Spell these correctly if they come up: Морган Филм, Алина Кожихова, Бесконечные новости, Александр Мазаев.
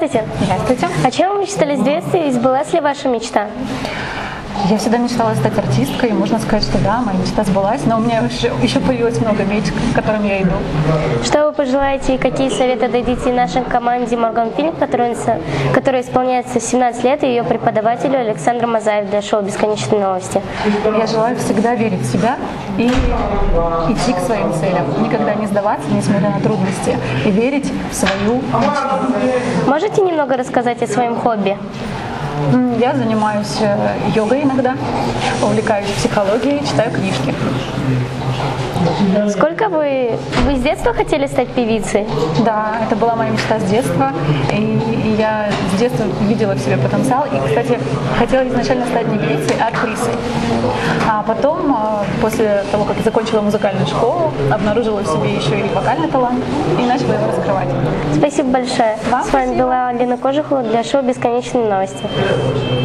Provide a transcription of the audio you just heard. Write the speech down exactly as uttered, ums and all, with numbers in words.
Здравствуйте. Здравствуйте. О чем вы мечтали с детства и сбылась ли ваша мечта? Я всегда мечтала стать артисткой, и можно сказать, что да, моя мечта сбылась, но у меня еще, еще появилось много мечт, к которым я иду. Что вы пожелаете и какие советы дадите нашей команде «Морган Филм», которая, которая исполняется семнадцать лет, и ее преподавателю Александру Мазаеву для шоу «Бесконечные новости»? Я желаю всегда верить в себя и идти к своим целям, никогда не сдаваться, несмотря на трудности, и верить в свою мечту. Можете немного рассказать о своем хобби? Я занимаюсь йогой иногда, увлекаюсь психологией, читаю книжки. Сколько вы... Вы с детства хотели стать певицей? Да, это была моя мечта с детства. И, и я с детства видела в себе потенциал. И, кстати, хотела изначально стать не певицей, а актрисой. А потом, после того, как закончила музыкальную школу, обнаружила в себе еще и вокальный талант и начала его раскрывать. Спасибо большое. Вам с вами спасибо. Была Алина Кожихова для шоу «Бесконечные новости».